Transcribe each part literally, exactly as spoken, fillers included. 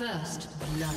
First blood.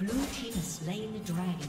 Blue team has slain the dragon.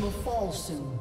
Will fall soon.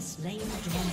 Slain the dragon.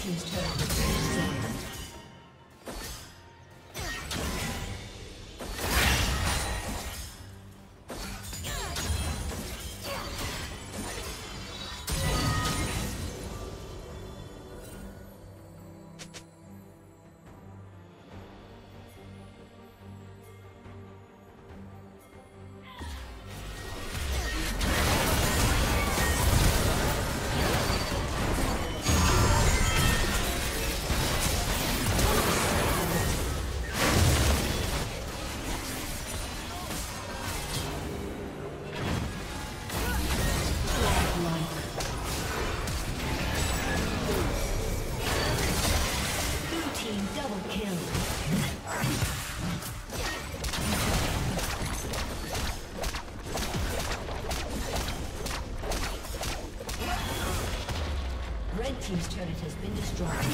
Team's turret has been destroyed.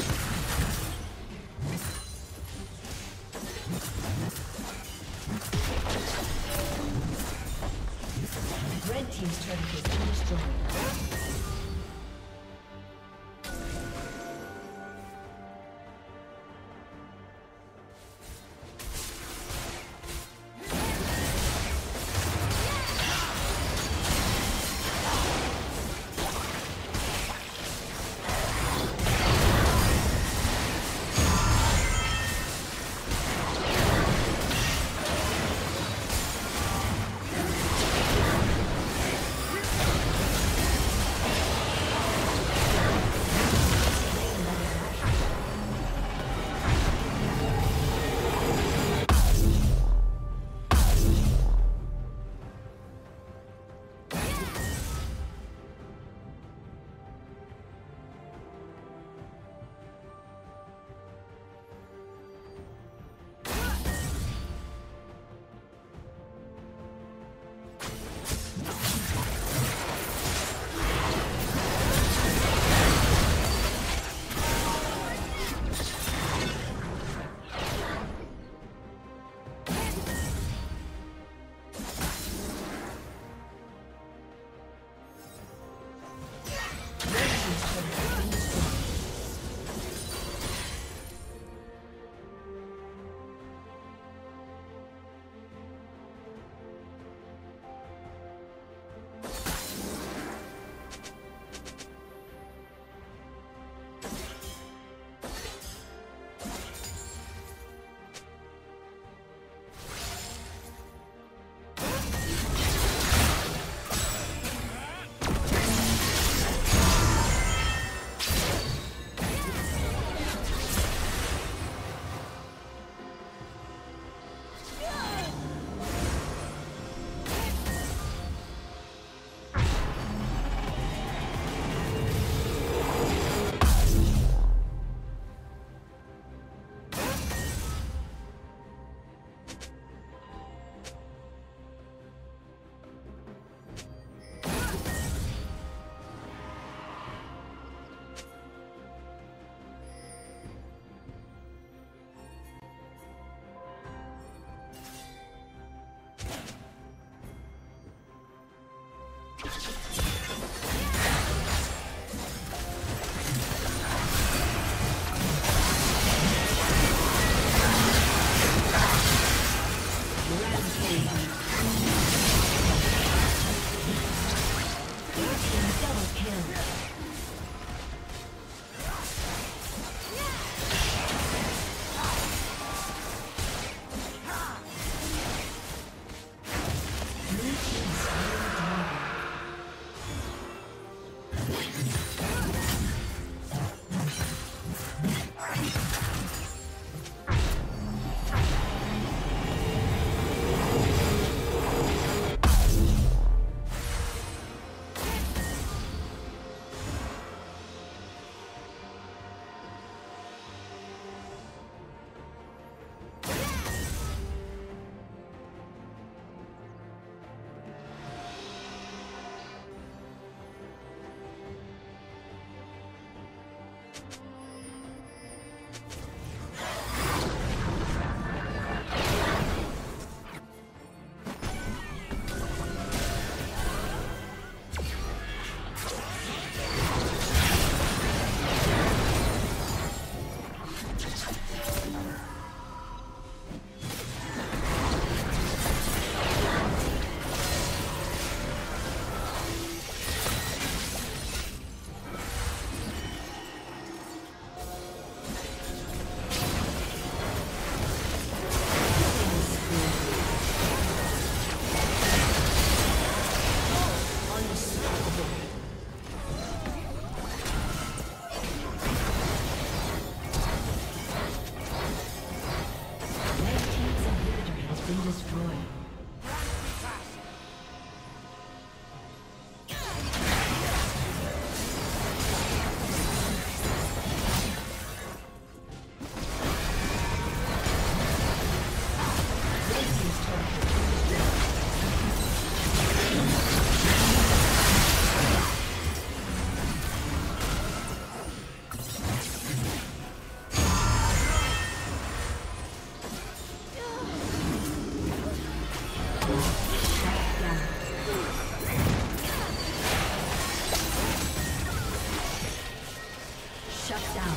Shut down.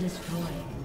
Destroyed.